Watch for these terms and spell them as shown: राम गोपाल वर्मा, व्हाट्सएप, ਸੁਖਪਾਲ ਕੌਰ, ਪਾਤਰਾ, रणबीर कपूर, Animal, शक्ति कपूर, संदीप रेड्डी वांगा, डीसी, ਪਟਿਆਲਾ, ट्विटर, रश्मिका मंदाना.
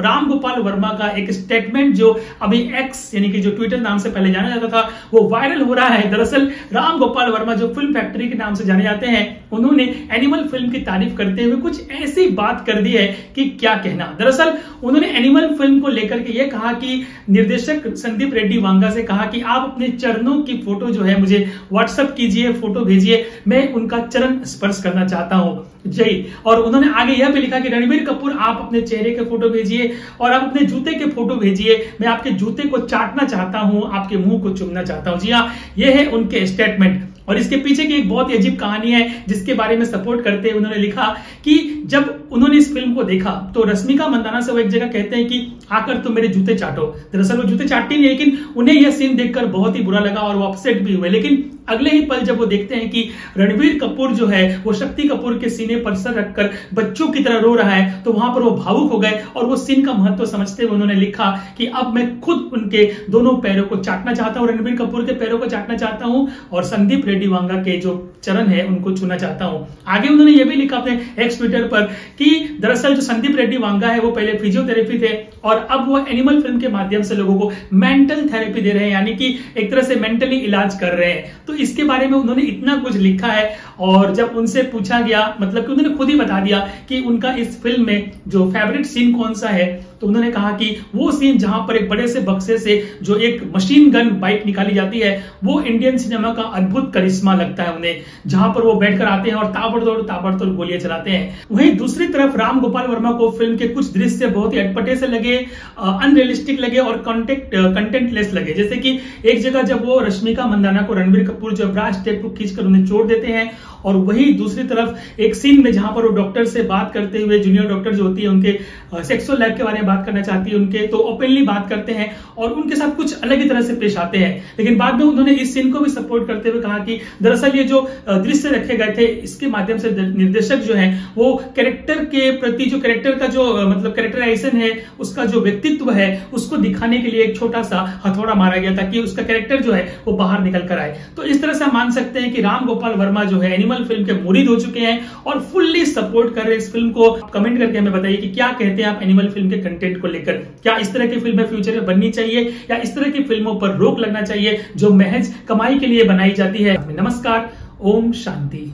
राम गोपाल वर्मा का एक स्टेटमेंट जो अभी एक्स यानी कि जो ट्विटर नाम से पहले जाना जाता था वो वायरल हो रहा है। दरअसल राम गोपाल वर्मा जो फिल्म फैक्ट्री के नाम से जाने जाते हैं उन्होंने एनिमल फिल्म की तारीफ करते हुए कुछ ऐसी बात कर दी है कि क्या कहना। दरअसल उन्होंने एनिमल फिल्म को लेकर के ये कहा कि निर्देशक संदीप रेड्डी वांगा से कहा कि आप अपने चरणों की फोटो जो है मुझे व्हाट्सएप कीजिए, फोटो भेजिए, मैं उनका चरण स्पर्श करना चाहता हूं जय। और उन्होंने आगे यह भी लिखा कि रणबीर कपूर आप अपने चेहरे के फोटो भेजिए और आप अपने जूते के फोटो भेजिए, मैं आपके जूते को चाटना चाहता हूं, आपके मुंह को चूमना चाहता हूं। जी हां, ये है उनके स्टेटमेंट और इसके पीछे की एक बहुत ही अजीब कहानी है जिसके बारे में सपोर्ट करते हुए उन्होंने लिखा कि जब उन्होंने इस फिल्म को देखा तो रश्मिका मंदाना से वो एक जगह कहते हैं कि आकर तुम मेरे जूते चाटो। दरअसल वो जूते चाटती नहीं, लेकिन उन्हें यह सीन देखकर बहुत ही बुरा लगा और वो अपसेट भी हुए। लेकिन अगले ही पल जब वो देखते हैं कि रणबीर कपूर जो है वो शक्ति कपूर के सीने पर सर रखकर बच्चों की तरह रो रहा है तो वहां पर वो भावुक हो गए और वो सीन का महत्व समझते हुए उन्होंने लिखा कि अब मैं खुद उनके दोनों पैरों को चाटना चाहता हूं, रणबीर कपूर के पैरों को चाटना चाहता हूं और संदीप रेड्डी वांगा के जो चरण है उनको छूना चाहता हूं। आगे उन्होंने ये भी लिखा अपने एक्स ट्विटर पर कि दरअसल जो संदीप रेड्डी वांगा है वो पहले फिजियोथेरेपी थे और अब वो एनिमल फिल्म के माध्यम से लोगों को मेंटल थेरेपी दे रहे हैं, यानी कि एक तरह से मेंटली इलाज कर रहे हैं। तो इसके बारे में उन्होंने इतना कुछ लिखा है और जब उनसे पूछा गया, मतलब कि उन्होंने खुद ही बता दिया कि उनका इस फिल्म में जो फेवरेट सीन कौन सा है तो उन्होंने कहा कि वो सीन जहां पर एक बड़े से बक्से से जो एक मशीन गन बाइक निकाली जाती है वो इंडियन सिनेमा का अद्भुत करिश्मा लगता है उन्हें, जहां पर वो बैठकर आते हैं और ताबड़तोड़ गोलियां चलाते हैं। वहीं दूसरी तरफ राम गोपाल वर्मा को फिल्म के कुछ दृश्य बहुत ही अटपटे से लगे, अनरियलिस्टिक लगे और कंटेंटलेस लगे। जैसे कि एक जगह जब वो रश्मिका मंदाना को रणबीर कपूर जो ब्रास टेप को खींचकर उन्हें छोड़ देते हैं और वही दूसरी तरफ एक सीन में जहां पर वो डॉक्टर से बात करते हुए, जूनियर डॉक्टर जो होती है उनके सेक्सुअल लाइफ के बारे में बात करना चाहती है उनके, तो ओपनली बात करते हैं और उनके साथ कुछ अलग ही तरह से पेश आते हैं। लेकिन बाद में उन्होंने इस सीन को भी सपोर्ट करते हुए कहा कि दरअसल ये जो दृश्य रखे गए थे इसके माध्यम से निर्देशक जो है वो कैरेक्टर के प्रति जो कैरेक्टर का जो मतलब कैरेक्टराइजेशन है उसका जो व्यक्तित्व है उसको दिखाने के लिए एक छोटा सा हथौड़ा मारा गया ताकि उसका कैरेक्टर जो है वो बाहर निकल कर आए। तो इस तरह से हम मान सकते हैं कि राम गोपाल वर्मा जो है एनिमल फिल्म के मुरीद हो चुके हैं और फुल्ली सपोर्ट कर रहे इस फिल्म को। कमेंट करके हमें बताइए कि क्या कहते हैं आप एनिमल फिल्म के कंटेंट को लेकर। क्या इस तरह की फिल्में फ्यूचर में बननी चाहिए या इस तरह की फिल्मों पर रोक लगना चाहिए जो महज कमाई के लिए बनाई जाती है। नमस्कार, ओम शांति।